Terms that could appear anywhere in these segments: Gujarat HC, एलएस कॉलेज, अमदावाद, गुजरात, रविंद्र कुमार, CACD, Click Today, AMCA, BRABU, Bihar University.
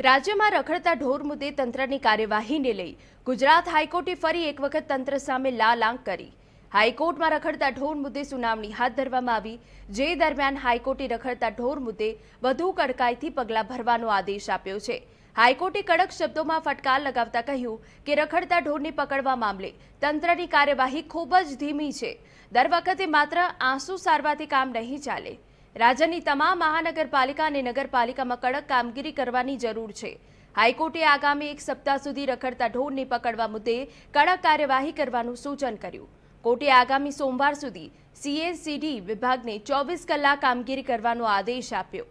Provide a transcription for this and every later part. राज्य में रखड़ता ढोर मुद्दे तंत्र की कार्यवाही ने लई गुजरात हाईकोर्टे फरी एक वखत तंत्र सामे लालांक करी। हाईकोर्ट में रखड़ता ढोर मुद्दे सुनावणी हाथ धरवामां आवी, जे दरमियान हाईकोर्टे रखड़ता ढोर मुद्दे वधु कड़काईथी पगला भरवानो आदेश आप्यो छे। हाईकोर्टे कड़क शब्दों में फटकार लगावता कहूं कि रखड़ता ढोर ने पकड़वा मामले तंत्र की कार्यवाही खूब ज धीमी है। दर वखते मात्र आंसू सारवाथी काम नहीं चाले। राज्यनी तमाम महानगरपालिका अने नगरपालिकामां कड़क कामगीरी करवानी जरूर छे। हाईकोर्टे आगामी एक सप्ताह सुधी रखड़ता ढोर ने पकड़वा मुद्दे कड़क कार्यवाही करवानुं सूचन कर्युं। कोर्टे आगामी सोमवार सुधी CACD विभागने 24 कलाक कामगीरी करवानो आदेश आप्यो।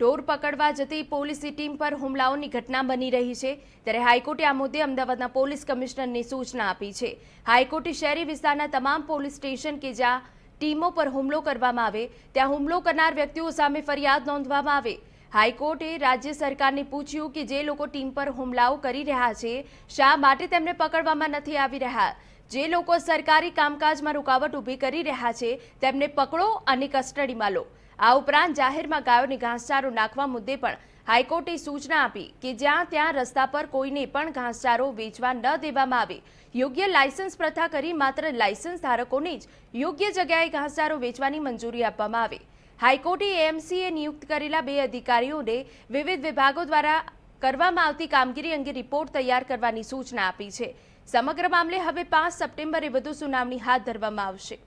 ढोर पकड़वा जती पुलिस टीम पर हुमलाओनी घटना बनी रही है, त्यारे हाईकोर्टे आ मुद्दे अमदावादना पुलिस कमिश्नर ने सूचना आपी है। हाईकोर्टे शहरी विस्तारना तमाम पुलिस स्टेशन के ज्यां टीमों पर हुमलो करवामां आवे त्यां हुमलो करनार व्यक्तिओ सामे फरियाद नोंधवामां आवे। हाईकोर्टे राज्य सरकार ने पूछ्यु कि जे लोको टीम पर हुमलाओ करी रह्या छे शा माटे तेमने पकड़वामां नथी आवी रह्या, जे लोको सरकारी कामकाजमां रुकावट ऊभी करी रह्या छे तेमने पकड़ो अने कस्टडीमां लो। आ उपरांत जाहिर में गायों ने घासचारो नाखवा मुद्दे पर हाईकोर्टे सूचना आपी कि ज्यां त्यां रस्ता पर कोईने पण घासचारो वेचवा न देवामां आवे। योग्य लायसन्स प्रथा करी मात्र लायसन्स धारकोने ज योग्य जग्याए घासचारो वेचवानी मंजूरी आपवामां आवे। हाईकोर्टे AMCA नियुक्त करेला बे अधिकारीओने विविध विभागों द्वारा करवामां आवती कामगीरी अंगे रिपोर्ट तैयार करवानी सूचना आपी है। समग्र मामले हवे 5 सप्टेम्बरे वधु सुनावणी हाथ धरवामां आवशे।